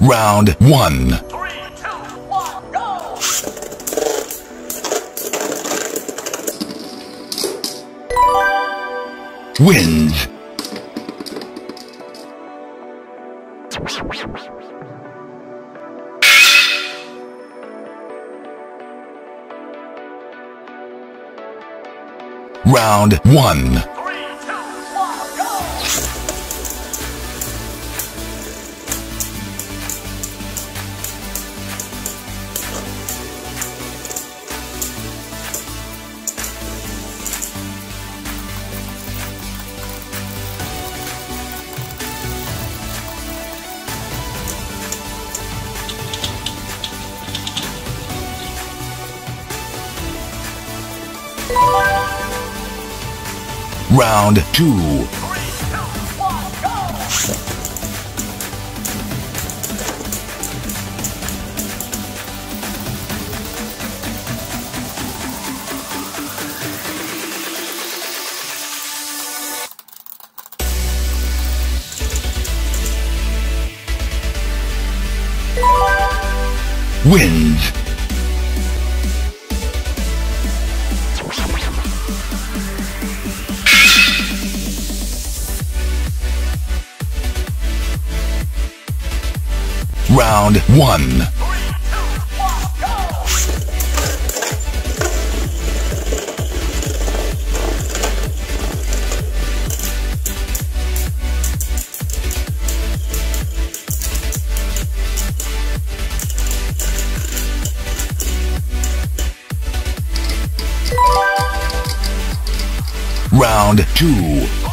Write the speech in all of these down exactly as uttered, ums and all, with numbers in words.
Round one. Three, two, one, go! Wins. Round one. Round two. Three, two, one, go! Wins. Round one. Three, two, one, go! Round two. Wins.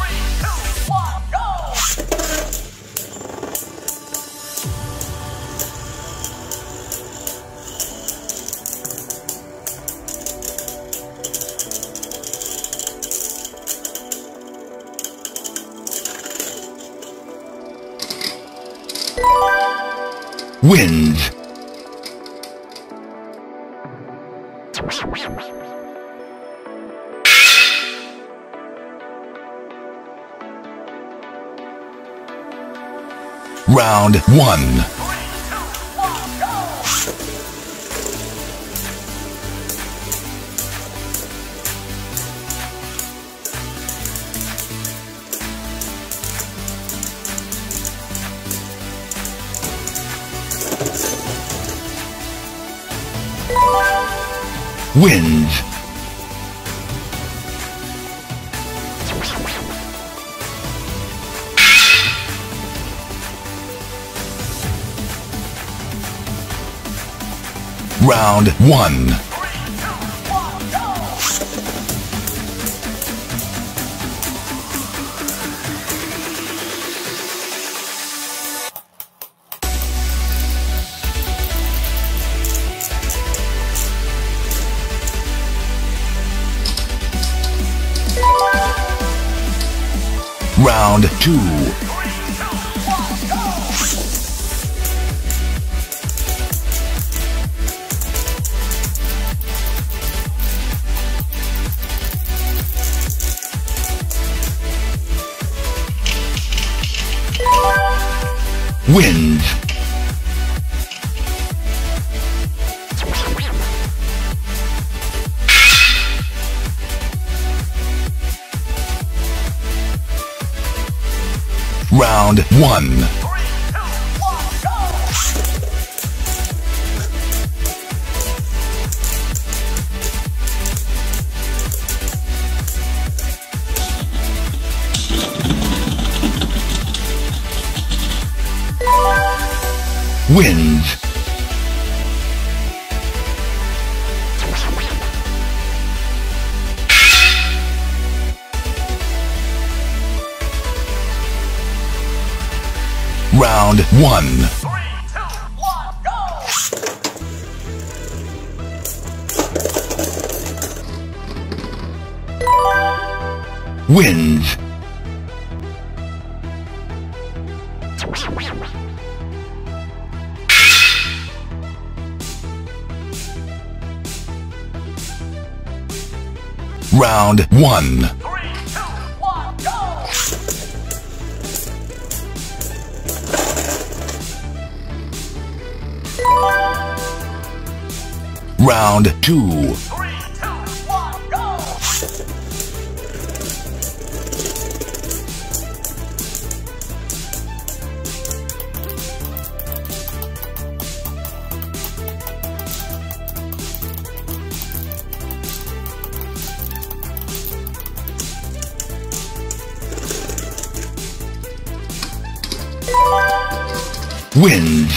Round one. Wins. Round one. Round two. Wins. Round one. Three, two, one, go! Wins. Round one. Three, two, one, go! Wins. Round one. Round two. Wind.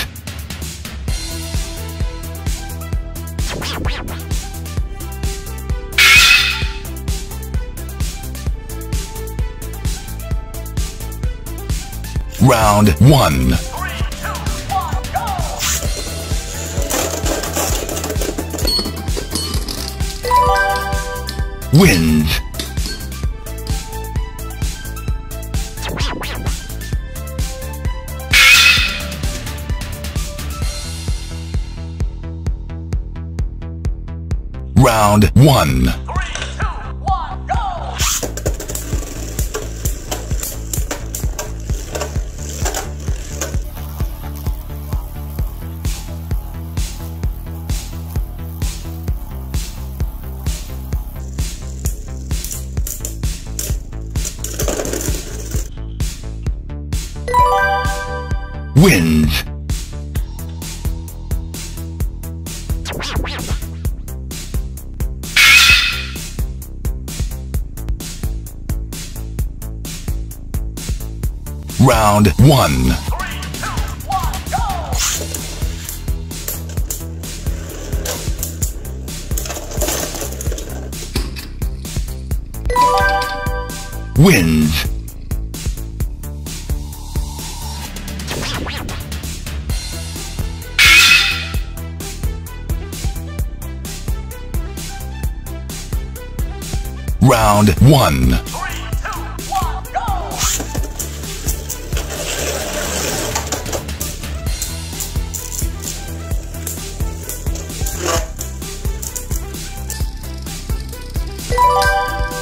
Round one. Wind. Round one. Three, two, one, go. Wind. Round one. Three, two, one,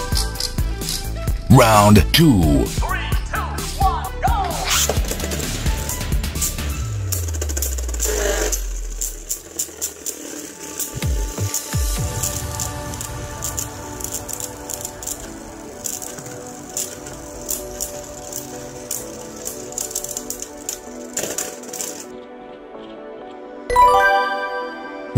go.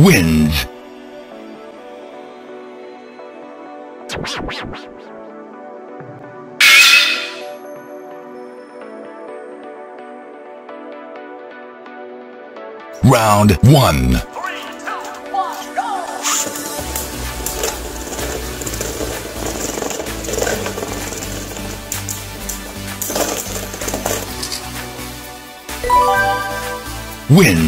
Wind.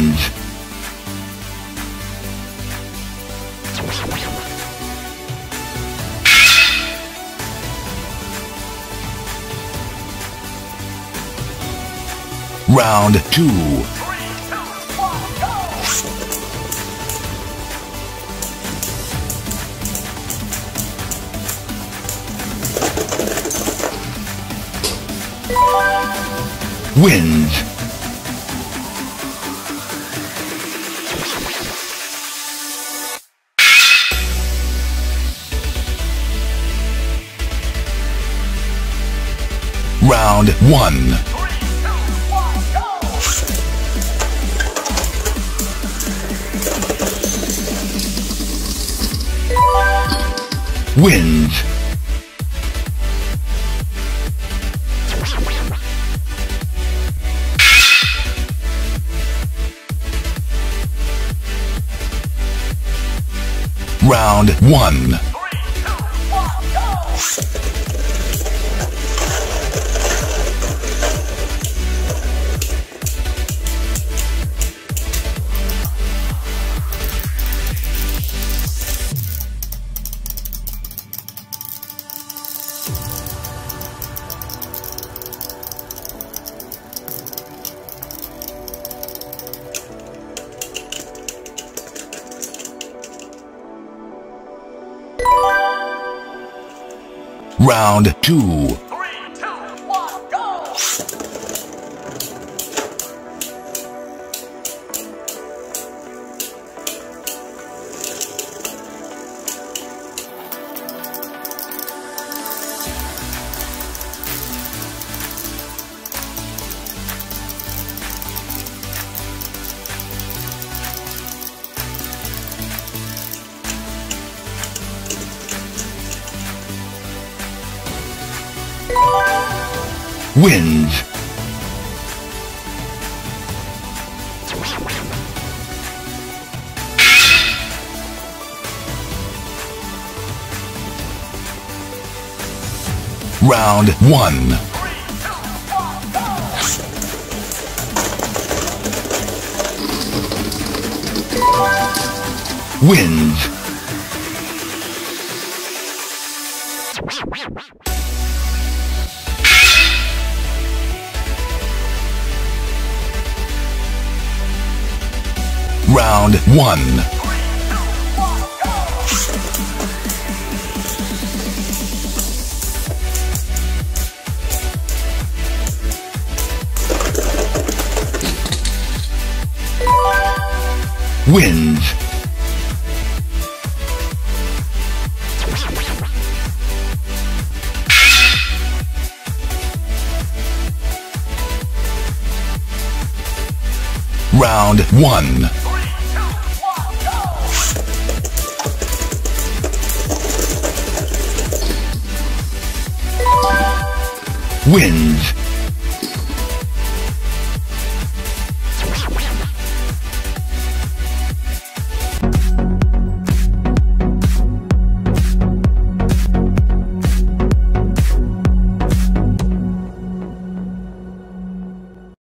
Round one. Round two. Three, two, one, go. Wind. Round one. Three, two, one, go. Wind. Round two. Wind. Round one. Three, two, one, go. Wind. Round one. Three, two, one, Round two. Three, two, one, go. wins. Round one. Wins. Round one. Wins. Round one. Wins.